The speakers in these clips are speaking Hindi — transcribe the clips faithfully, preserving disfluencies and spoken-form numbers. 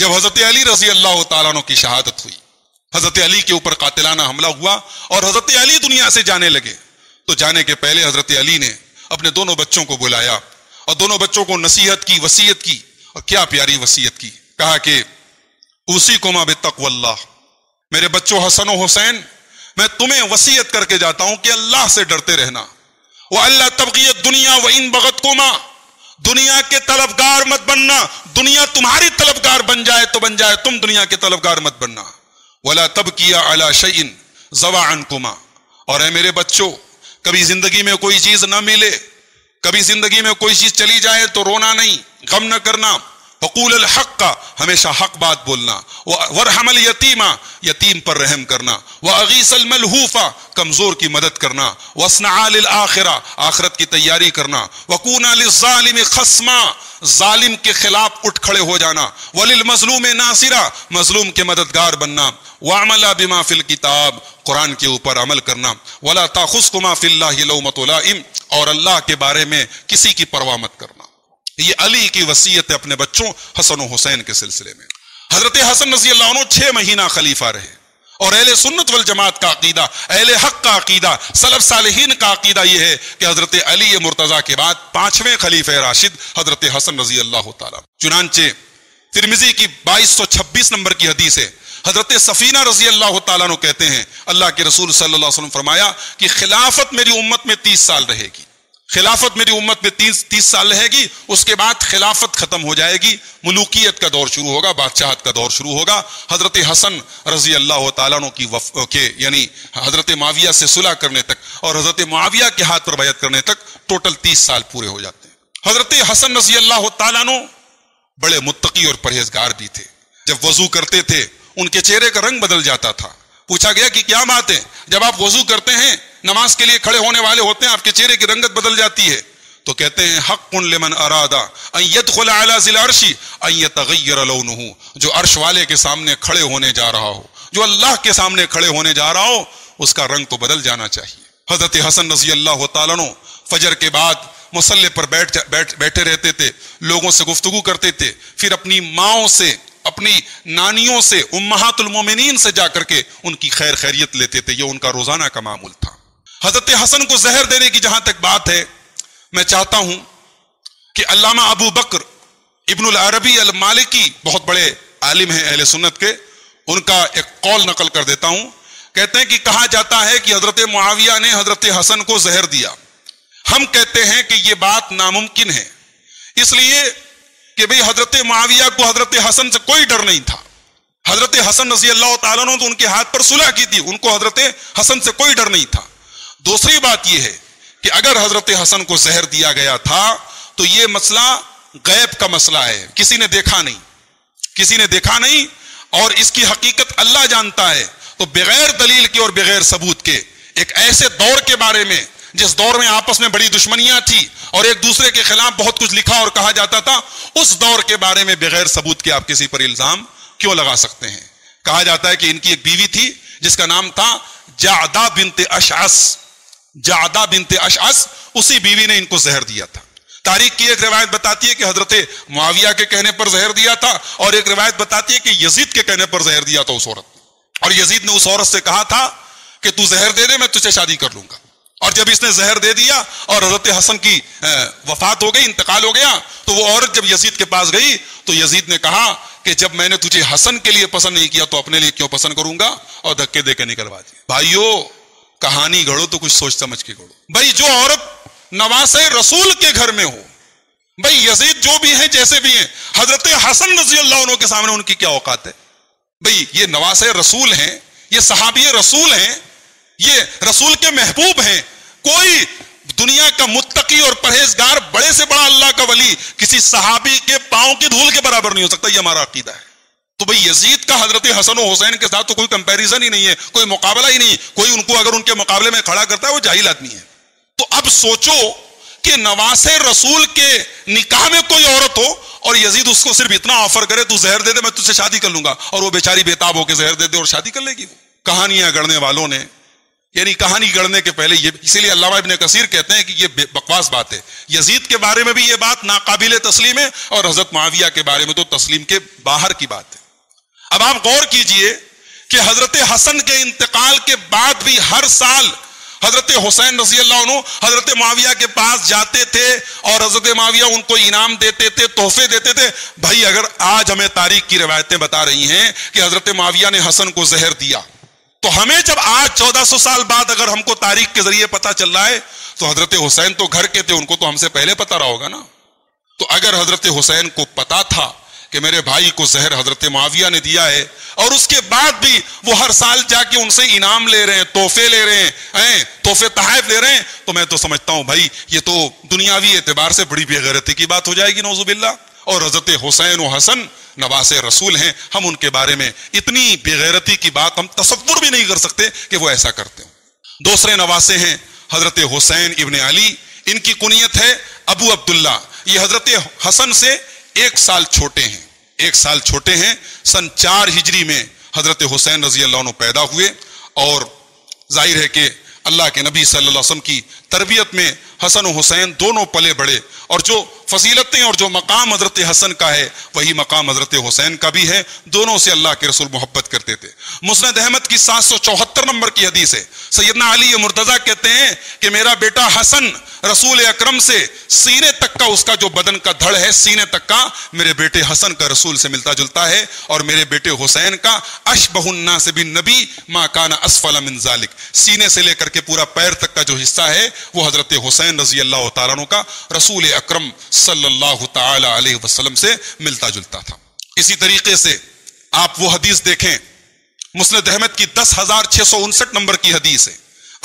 जब हजरत अली रजी अल्लाह तआला अन्हु की शहादत हुई, हजरत अली के ऊपर कातिलाना हमला हुआ और हजरत अली दुनिया से जाने लगे, तो जाने के पहले हजरत अली ने अपने दोनों बच्चों को बुलाया और दोनों बच्चों को नसीहत की, वसीयत की, और क्या प्यारी वसीयत की। कहा कि उसीकुमा बितक़्वल्लाह, मेरे बच्चों हसन और हुसैन, मैं तुम्हें वसीयत करके जाता हूं कि अल्लाह से डरते रहना। वह अल्लाह तबगी दुनिया व इन बगतकुमा, दुनिया के तलबगार मत बनना, दुनिया तुम्हारी तलबगार बन जाए तो बन जाए, तुम दुनिया के तलबगार मत बनना। वला तबकिया अला शयइन ज़वाअनकुमा, और है मेरे बच्चों, कभी जिंदगी में कोई चीज ना मिले, कभी जिंदगी में कोई चीज चली जाए तो रोना नहीं, गम ना करना। वक़ूल अल हक़ का, हमेशा हक बात बोलना। वरहमल यतीमा, यतीम पर रहम करना। व अगीस अल मलहूफा, कमजोर की मदद करना। वस्ना अल आखिरा, आखरत की तैयारी करना। वकून अल ज़ालिम खस्मा, जालिम के खिलाफ उठ खड़े हो जाना। वलिल मजलूम नासिरा, मजलूम के मददगार बनना। वामला बिमा फिल किताब, कुरान के ऊपर अमल करना। वला ताखुसकुमा फिल्लाहि लौमतु लाइम, और अल्लाह के बारे में किसी की परवाह मत करना। ये अली की वसीयत है अपने बच्चों हसन और हुसैन के सिलसिले में। हजरत हसन रजी अल्लाह अन्हु छह महीना खलीफा रहे, और अहले सुन्नत वल जमात का अकीदा, अहले हक का अकीदा, सलफ सालिहीन का अकीदा यह है कि हजरत अली मुर्तजा के बाद पांचवें खलीफे राशिद हजरत हसन रजी अल्लाह तआला। चुनांचे तिरमिजी की बाईस सौ छब्बीस नंबर की हदीस है, हजरत सफीना रजी अल्लाह तआला अन्हु कहते हैं, अल्लाह के रसूल सल्लल्लाहु अलैहि वसल्लम फरमाया कि खिलाफत मेरी उम्मत में तीस साल रहेगी, खिलाफत मेरी उम्मत में तीस तीस साल रहेगी, उसके बाद खिलाफत खत्म हो जाएगी, मुलूकियत का दौर शुरू होगा, बादशाहत का दौर शुरू होगा। हजरत हसन रजी अल्लाह तआला अन्हु की वफ के यानी हजरत माविया से सुलह करने तक और हजरत माविया के हाथ पर बैत करने तक टोटल तीस साल पूरे हो जाते हैं। हजरत हसन रजी अल्लाह तआला अन्हु बड़े मुत्तकी और परहेजगार भी थे। जब वजू करते थे उनके चेहरे का रंग बदल जाता था। पूछा गया कि क्या बात है, जब आप वजू करते हैं, नमाज के लिए खड़े होने वाले होते हैं, आपके चेहरे की रंगत बदल जाती है? तो कहते हैं, हक़्क़ुन लिमन अरादा अन यदख़ुल अला ज़िल अर्शी अन यतग़य्यर लौनुहु, जो अर्श वाले के सामने खड़े होने जा रहा हो, जो अल्लाह के सामने खड़े होने जा रहा हो, उसका रंग तो बदल जाना चाहिए। हजरत हसन रज़ी अल्लाह तआला अन्हु फजर के बाद मुसल्ले पर बैठ बैठ बैठे रहते थे, लोगों से गुफ्तगू करते थे, फिर अपनी माओं से, अपनी नानियों से, उम्महातुल मोमिनीन से जाकर के उनकी खैर खैरियत लेते थे। यह उनका रोजाना का मामूल था। हजरत हसन को जहर देने की जहां तक बात है, मैं चाहता हूं कि अल्लामा अबू बकर इब्नुल अरबी अल मालिकी बहुत बड़े आलिम हैं अहले सुन्नत के, उनका एक कौल नकल कर देता हूं। कहते हैं कि कहा जाता है कि हजरत मुआविया ने हजरत हसन को जहर दिया। हम कहते हैं कि यह बात नामुमकिन है, इसलिए कि भाई हजरत मुआविया को हजरत हसन से कोई डर नहीं था। हजरत हसन रजी अल्लाह तआला ने तो उनके हाथ पर सुलह की थी, उनको हजरत हसन से कोई डर नहीं था। दूसरी बात यह है कि अगर हजरत हसन को जहर दिया गया था तो यह मसला गैब का मसला है, किसी ने देखा नहीं, किसी ने देखा नहीं, और इसकी हकीकत अल्लाह जानता है। तो बगैर दलील के और बगैर सबूत के एक ऐसे दौर के बारे में, जिस दौर में आपस में बड़ी दुश्मनियां थी और एक दूसरे के खिलाफ बहुत कुछ लिखा और कहा जाता था, उस दौर के बारे में बगैर सबूत के आप किसी पर इल्जाम क्यों लगा सकते हैं? कहा जाता है कि इनकी एक बीवी थी जिसका नाम था जादा बिनते अशअस, जादा बिनते अशअस, उसी बीवी ने इनको जहर दिया था। तारीख की एक रिवायत बताती है कि हजरत मुआविया के कहने पर जहर दिया था, और एक रिवायत बताती है कि यजीद के कहने पर जहर दिया था उस औरत ने, और यजीद ने उस औरत से कहा था कि तू जहर दे दे, मैं तुझसे शादी कर लूंगा। और जब इसने जहर दे दिया और हजरत हसन की वफात हो गई, इंतकाल हो गया, तो वो औरत जब यजीद के पास गई तो यजीद ने कहा कि जब मैंने तुझे हसन के लिए पसंद नहीं किया तो अपने लिए क्यों पसंद करूंगा, और धक्के देकर निकलवा दिया। भाइयों, कहानी गढ़ो तो कुछ सोच समझ के गढ़ो। भाई, जो औरत नवासे रसूल के घर में हो, भाई यजीद जो भी है जैसे भी है, हजरत हसन रजी अल्लाह अन्हु के सामने उनकी क्या औकात है? भाई ये नवासे रसूल हैं, ये सहाबी रसूल हैं, ये रसूल के महबूब हैं। कोई दुनिया का मुत्तकी और परहेजगार, बड़े से बड़ा अल्लाह का वली, किसी सहाबी के पांव की धूल के बराबर नहीं हो सकता। ये हमारा अकीदा है। तो भाई यजीद का हजरत हसन और हुसैन के साथ तो कोई कंपैरिजन ही नहीं है, कोई मुकाबला ही नहीं। कोई उनको अगर उनके मुकाबले में खड़ा करता है वो जाहिल आदमी है। तो अब सोचो कि नवासे रसूल के निकाह में कोई औरत हो और यजीद उसको सिर्फ इतना ऑफर करे, तू जहर दे दे, मैं तुझसे शादी कर लूंगा, और वो बेचारी बेताब होकर जहर दे दे और शादी कर लेगी। कहानियां गढ़ने वालों ने यानी कहानी गढ़ने के पहले ये, इसीलिए अल्लामा इब्ने कसीर कहते हैं कि ये बकवास बात है। यजीद के बारे में भी ये बात नाकाबिले तस्लीम है और हजरत मुआविया के बारे में तो तस्लीम के बाहर की बात है। अब आप गौर कीजिए कि हजरत हसन के इंतकाल के बाद भी हर साल हजरत हुसैन रजी अल्लाह अन्हु हजरत मुआविया के पास जाते थे और हजरत मुआविया उनको इनाम देते थे, तोहफे देते थे। भाई अगर आज हमें तारीख की रिवायतें बता रही हैं कि हजरत मुआविया ने हसन को जहर दिया, तो हमें जब आज चौदह सौ साल बाद अगर हमको तारीख के जरिए पता चल रहा है तो हजरत हुसैन तो घर के थे, उनको तो हमसे पहले पता रहा होगा ना। तो अगर हजरत हुसैन को पता था कि मेरे भाई को जहर हजरत मुआविया ने दिया है और उसके बाद भी वो हर साल जाके उनसे इनाम ले रहे हैं, तोहफे ले रहे हैं, तोहफे तहफ ले रहे हैं, तो मैं तो समझता हूं भाई ये तो दुनियावी एतबार से बड़ी बेगैरती की बात हो जाएगी, नौजुबिल्ला। और हजरत हुसैन व हसन नवासे रसूल हैं, हम उनके बारे में इतनी बेगैरती की बात हम तसव्वुर भी नहीं कर सकते कि वो ऐसा करते हो। दूसरे नवासे हैं हजरत हुसैन इब्न अली, इनकी कुनियत है अबू अब्दुल्ला। ये हजरत हसन से एक साल छोटे हैं, एक साल छोटे हैं। सन चार हिजरी में हजरत हुसैन रजी अल्लाह अन्हु पैदा हुए और जाहिर है कि अल्लाह के नबी सल्लल्लाहु अलैहि वसल्लम की तरबियत में हसन और हुसैन दोनों पले बड़े, और जो फसीलतें और जो मकाम हजरत हसन का है वही मकाम हजरत हुसैन का भी है। दोनों से अल्लाह के रसूल मोहब्बत करते थे। मुस्नद अहमद की सात सौ चौहत्तर नंबर की हदीस है, सैयदना अली मुर्तजा कहते हैं कि मेरा बेटा हसन रसूल अकरम से सीने तक का, उसका जो बदन का धड़ है सीने तक का, मेरे बेटे हसन का रसूल से मिलता जुलता है, और मेरे बेटे हुसैन का अशबहुन्ना से भी नबी मा काना असफल मिन जालिक, सीने से लेकर के पूरा पैर तक का जो हिस्सा है वो हजरत हुसैन रजी अल्लाह तआला अन्हु का रसूल अकरम सल्लल्लाहु ताला अलैहि वसल्लम से मिलता जुलता था। इसी तरीके से आप वो हदीस देखें, मुस्नद अहमद की दस हजार छह सौ उनसठ नंबर की हदीस है।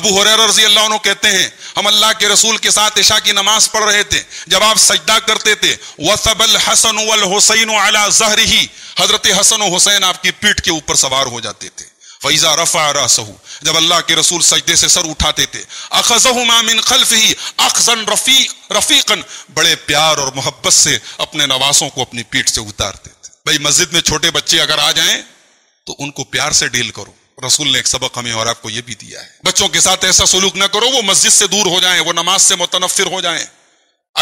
अबू हुरैरा रज़ी अल्लाह अन्हु कहते हैं हम अल्लाह के रसूल के साथ इशा की नमाज पढ़ रहे थे, जब आप सजदा करते थे वसबल हसन वल हुसैन अला ज़हरिही, हजरत हसन और हुसैन आपकी पीठ के ऊपर सवार हो जाते थे। फैजा रफा रसहू, जब अल्लाह के रसूल सजदे से सर उठाते थे, अखज़हुमा मिन खल्फिही अखज़न रफीक रफीकन, बड़े प्यार और मोहब्बत से अपने नवासों को अपनी पीठ से उतारते थे। भाई मस्जिद में छोटे बच्चे अगर आ जाएं तो उनको प्यार से डील करो, रसूल ने एक सबक हमें और आपको यह भी दिया है। बच्चों के साथ ऐसा सलूक ना करो वो मस्जिद से दूर हो जाएं, वो नमाज से मुतनफिर हो जाएं।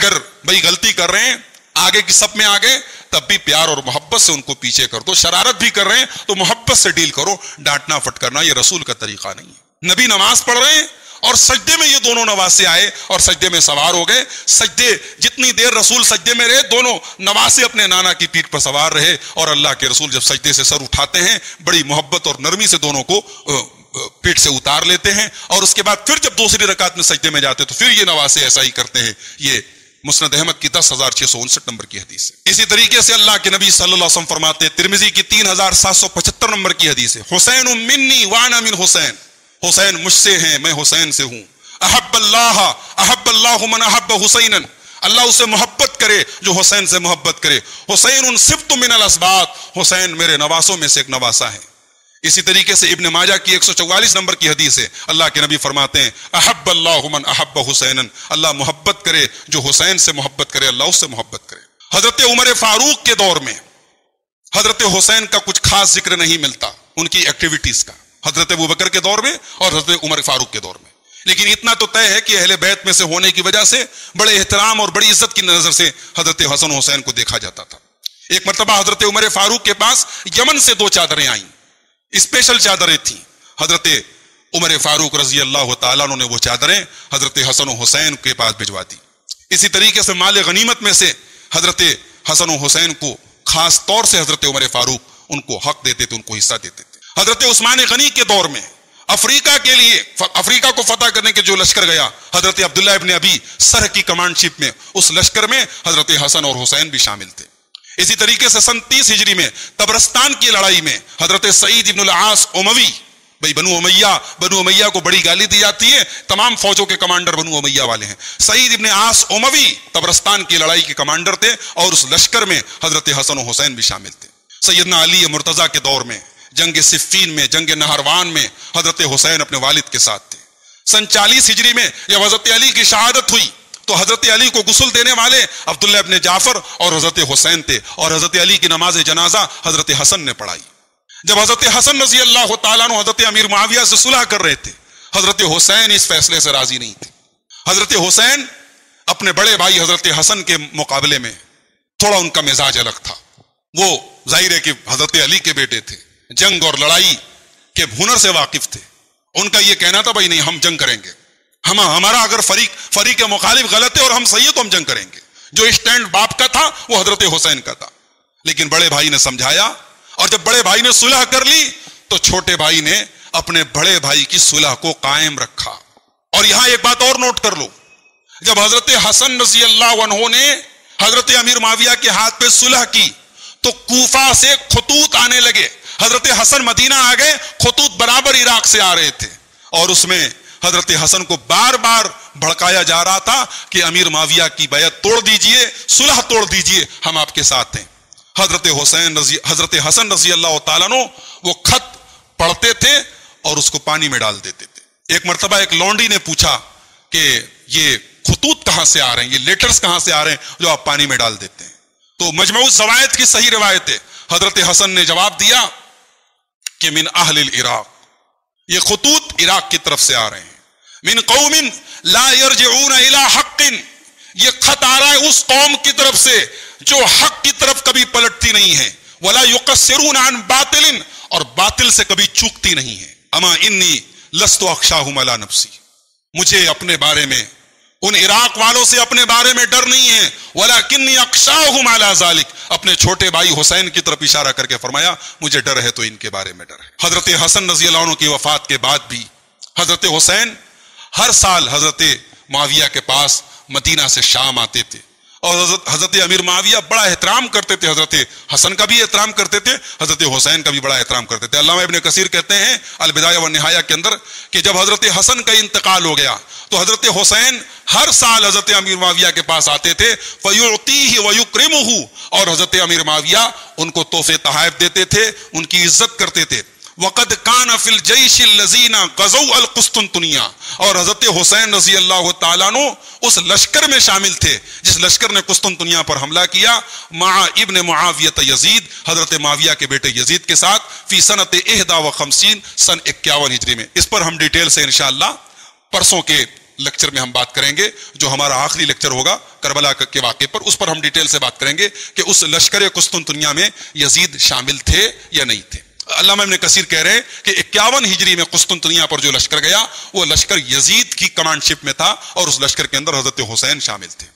अगर भाई गलती कर रहे हैं, आगे की सब में आ गए, तब भी प्यार और मोहब्बत से उनको पीछे कर दो। शरारत भी कर रहे हैं तो मोहब्बत से डील करो, डांटना फटकारना ये रसूल का तरीका नहीं है। नबी नमाज पढ़ रहे हैं और सजदे में ये दोनों नवासे आए और सजदे में सवार हो गए। सजदे जितनी देर रसूल सजदे में रहे, दोनों नवासे अपने नाना की पीठ पर सवार रहे, और अल्लाह के रसूल जब सजदे से सर उठाते हैं बड़ी मोहब्बत और नरमी से दोनों को पीठ से उतार लेते हैं, और उसके बाद फिर जब दूसरी रकात में सजदे में जाते तो फिर ये नवासे ऐसा ही करते हैं। ये मुस्नद अहमद की दस हजार छह सौ उनसठ नंबर की हदीस है। इसी तरीके से अल्लाह के नबी सल्लल्लाहु अलैहि वसल्लम फरमाते हैं, तिर्मिजी की तीन हजार सात सौ पचहत्तर नंबर की हदीस है, हुसैन मिन्नी वाना मिन हुसैन, हुसैन मुझसे हैं मैं हुसैन से हूं, अहब्बल्लाह अहब्बल्लाहु मन अहब्ब हुसैनन, अल्लाह उसे मोहब्बत करे जो हुसैन से मोहब्बत करे, हुसैन उन सिफ्त मिनल असबात, हुसैन मेरे नवासों में से एक नवासा है। इसी तरीके से इब्न माजा की एक सौ चौवालीस नंबर की हदीस है, अल्लाह के नबी फरमाते हैं अहब्बल्लाहु मन अहब्ब हुसैनन, अल्लाह मोहब्बत करे जो हुसैन से मोहब्बत करे, अल्लाह उससे मोहब्बत करे। हजरत उमर फारूक के दौर में हजरत हुसैन का कुछ खास जिक्र नहीं मिलता, उनकी एक्टिविटीज का, हजरत अबू बकर के दौर में और हजरत उमर फारूक के दौर में। लेकिन इतना तो तय है कि अहले बैत में से होने की वजह से बड़े एहतराम और बड़ी इज्जत की नजर से हजरत हसन हुसैन को देखा जाता था। एक मरतबा हजरत उमर फारूक के पास यमन से दो चादरें आईं, स्पेशल चादरें थी। हजरत उमर फारूक रजी अल्लाह तआला ने वो चादरें हजरत हसन हुसैन के पास भिजवा दी। इसी तरीके से माल गनीमत में से हजरत हसन हुसैन को खास तौर से हजरत उमर फारूक उनको हक देते थे, उनको हिस्सा देते थे। हजरत उस्मान गनी के दौर में अफ्रीका के लिए, अफ्रीका को फतह करने के जो लश्कर गया हजरत अब्दुल्ला इब्न अबी सरह की कमांडशिप में, उस लश्कर में हजरत हसन और हुसैन भी शामिल थे। इसी तरीके से सन तीस हिजरी में तबरस्तान की लड़ाई में हजरत सईद इब्न आस उमवी, भाई बनु उमैया, बनु उमैया को बड़ी गाली दी जाती है, तमाम फौजों के कमांडर बनु उमैया वाले हैं, सईद इब्न आस उमवी तबरस्तान की लड़ाई के कमांडर थे और उस लश्कर में हजरत हसन और हुसैन भी शामिल थे। सैयदना अली मुर्तजा के दौर में जंग सिफ़ीन में, जंग नहरवान में हजरत हुसैन अपने वालिद के साथ थे। सन चालीस हिजरी में जब हजरत अली की शहादत हुई तो हजरत अली को गुस्ल देने वाले अब्दुल्ला इब्न जाफर और हजरत हुसैन थे, और हजरत अली की नमाज जनाजा हजरत हसन ने पढ़ाई। जब हजरत हसन रजी अल्लाह तआला अन्हु हजरत अमीर मुआविया से सुलह कर रहे थे, हजरत हुसैन इस फैसले से राजी नहीं थे। हजरत हुसैन अपने बड़े भाई हजरत हसन के मुकाबले में थोड़ा उनका मिजाज अलग था। वो जाहिर है कि हजरत अली के बेटे थे, जंग और लड़ाई के हुनर से वाकिफ थे। उनका यह कहना था भाई नहीं हम जंग करेंगे, हम हमारा अगर फरीक फरीक मुखालिफ गलत है और हम सही है तो हम जंग करेंगे। जो स्टैंड बाप का था वो हजरत हुसैन का था, लेकिन बड़े भाई ने समझाया और जब बड़े भाई ने सुलह कर ली तो छोटे भाई ने अपने बड़े भाई की सुलह को कायम रखा। और यहां एक बात और नोट कर लो, जब हजरत हसन रजी अल्लाह अन्हो ने हजरत अमीर माविया के हाथ पे सुलह की तो कूफा से खतूत आने लगे। हजरत हसन मदीना आ गए, खतूत बराबर इराक से आ रहे थे और उसमें हजरत हसन को बार बार भड़काया जा रहा था कि अमीर माविया की बैत तोड़ दीजिए, सुलह तोड़ दीजिए, हम आपके साथ हैं। हजरत हुसैन रजी हजरत हसन रजी अल्लाह ताला अन्हो वो खत पढ़ते थे और उसको पानी में डाल देते थे। एक मरतबा एक लौंडी ने पूछा कि ये खतूत कहां से आ रहे हैं, ये लेटर्स कहां से आ रहे हैं जो आप पानी में डाल देते हैं? तो मजमऊ ज़वायद की सही रिवायत है, हजरत हसन ने जवाब दिया कि मिन अहलिल इराक, ये खतूत इराक की तरफ से आ रहे हैं। मिन कौमिन ला यरजिऊन इला हक्किन, ये खत आ रहा है उस कौम की तरफ से जो हक की तरफ कभी पलटती नहीं है। वला युकस्सिरून अन बातिलिन, और बातिल से कभी चूकती नहीं है। अमा इन्नी लस्तु अखशाहुम अला नफ्सी, मुझे अपने बारे में उन इराक वालों से अपने बारे में डर नहीं है। वलाकिन्नी अखशाहुम अला ज़ालिक, अपने छोटे भाई हुसैन की तरफ इशारा करके फरमाया मुझे डर है तो इनके बारे में डर है। हजरत हसन रजी अल्लाह अन्हु की वफात के बाद भी हजरत हुसैन हर साल हजरत माविया के पास मदीना से शाम आते थे और हजरत अमीर माविया बड़ा एहतराम करते थे। हजरत हसन का भी एहतराम करते थे, हजरत हुसैन का भी बड़ा एहतराम करते थे। अल्लामा इब्न कसीर कहते हैं अल-बिदाया व निहाया के अंदर कि जब हजरत हसन का इंतकाल हो गया तो हजरत हुसैन हर साल हजरत अमीर माविया के पास आते थे। फयुतीही व युक्रिमुहू, और हजरत अमीर माविया उनको तोहफे तहाइफ देते थे, उनकी इज्जत करते थे। वक़द कान फिल जैश लजीना गज़ौ अल कुस्तुनतुनिया, और हजरत हुसैन रजी अल्लाह ताला अन्हु उस लश्कर में शामिल थे जिस लश्कर ने कुस्तुनतुनिया पर हमला किया। मा इब्न मुआविया यजीद, हजरत माविया के बेटे यजीद के साथ, फी सनत एहदा व खमसीन, सन इक्यावन हिजरी में। इस पर हम डिटेल से इंशाअल्लाह परसों के लेक्चर में हम बात करेंगे, जो हमारा आखिरी लेक्चर होगा करबला के वाक़े पर, उस पर हम डिटेल से बात करेंगे कि उस लश्कर कुस्तुनतुनिया में यजीद शामिल थे या नहीं थे। अल्लामा इब्न कसीर कह रहे हैं कि इक्यावन हिजरी में कुस्तुनतुनिया पर जो लश्कर गया वो लश्कर यजीद की कमांडशिप में था और उस लश्कर के अंदर हजरत हुसैन शामिल थे।